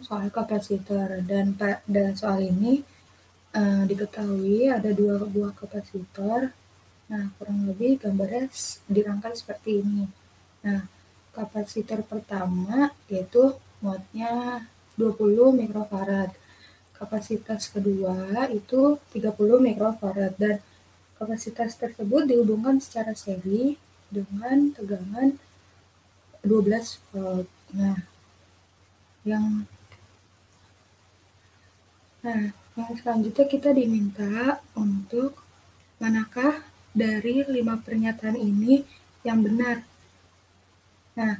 soal kapasitor, dan pada soal ini diketahui ada dua buah kapasitor. Nah, kurang lebih gambarnya dirangkai seperti ini. Nah, kapasitor pertama yaitu wattnya 20 mikrofarad. Kapasitas kedua itu 30 mikrofarad, dan kapasitas tersebut dihubungkan secara seri dengan tegangan 12 volt. Nah, yang selanjutnya kita diminta untuk manakah dari 5 pernyataan ini yang benar. Nah,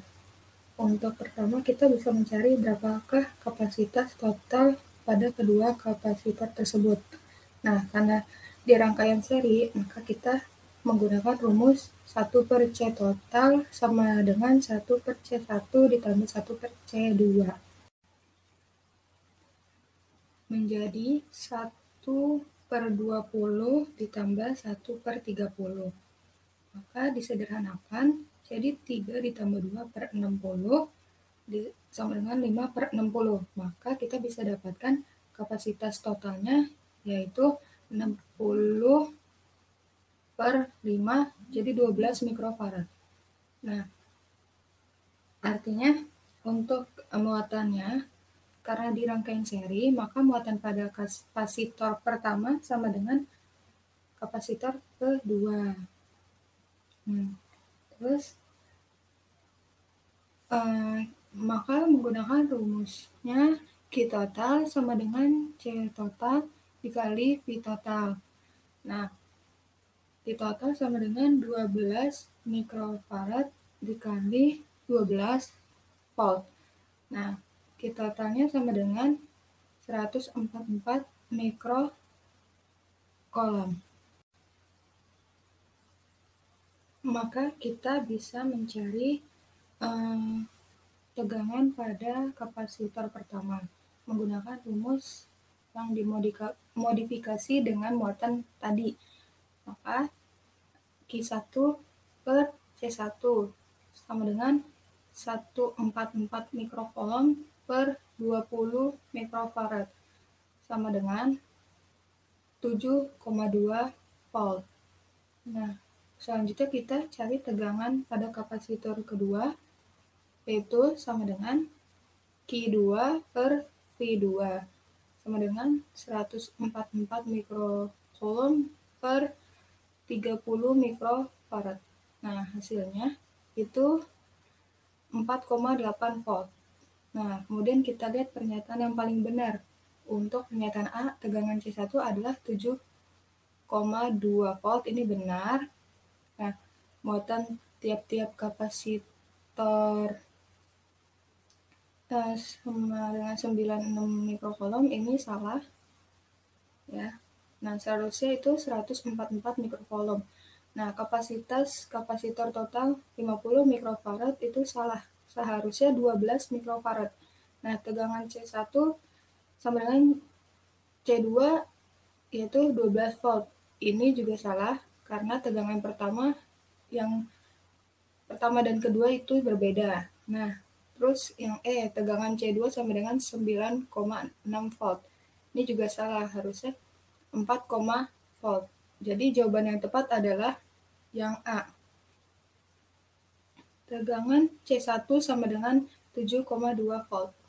untuk pertama kita bisa mencari berapakah kapasitas total pada kedua kapasitor tersebut. Nah, karena di rangkaian seri, maka kita menggunakan rumus 1/C total sama dengan 1/C1 ditambah 1/C2. Menjadi 1/20 ditambah 1/30. Maka disederhanakan jadi 3 ditambah 2/60 sama dengan 5/60. Maka kita bisa dapatkan kapasitas totalnya yaitu 60/5 jadi 12 mikrofarad. Nah, artinya untuk muatannya, karena di rangkaian seri, maka muatan pada kapasitor pertama sama dengan kapasitor kedua. Maka menggunakan rumusnya Q total sama dengan C total dikali V total. Nah, V total sama dengan 12 mikrofarad dikali 12 volt. Nah, Q totalnya sama dengan 144 mikrokolom. Maka kita bisa mencari tegangan pada kapasitor pertama menggunakan rumus yang dimodifikasi dengan muatan tadi. Maka Q1/C1 sama dengan 144 mikrokolom per 20 mikrofarad sama dengan 7,2 volt. Nah, selanjutnya kita cari tegangan pada kapasitor kedua, yaitu sama dengan Q2/V2 sama dengan 144 mikrokolom per 30 mikrofarad. Nah, hasilnya itu 4,8 volt. Nah, kemudian kita lihat pernyataan yang paling benar. Untuk pernyataan A, tegangan C1 adalah 7,2 volt. Ini benar. Nah, muatan tiap-tiap kapasitor sama dengan 96 mikrokolom ini salah, ya. Nah, seharusnya itu 144 mikrokolom. Nah, kapasitas kapasitor total 50 mikrofarad itu salah, seharusnya 12 mikrofarad. Nah, tegangan C1 sama dengan C2 yaitu 12 volt. Ini juga salah karena tegangan pertama dan kedua itu berbeda. Nah, terus yang E, tegangan C2 sama dengan 9,6 volt. Ini juga salah, harusnya 4, volt. Jadi jawaban yang tepat adalah yang A. Tegangan C1 sama dengan 7,2 volt.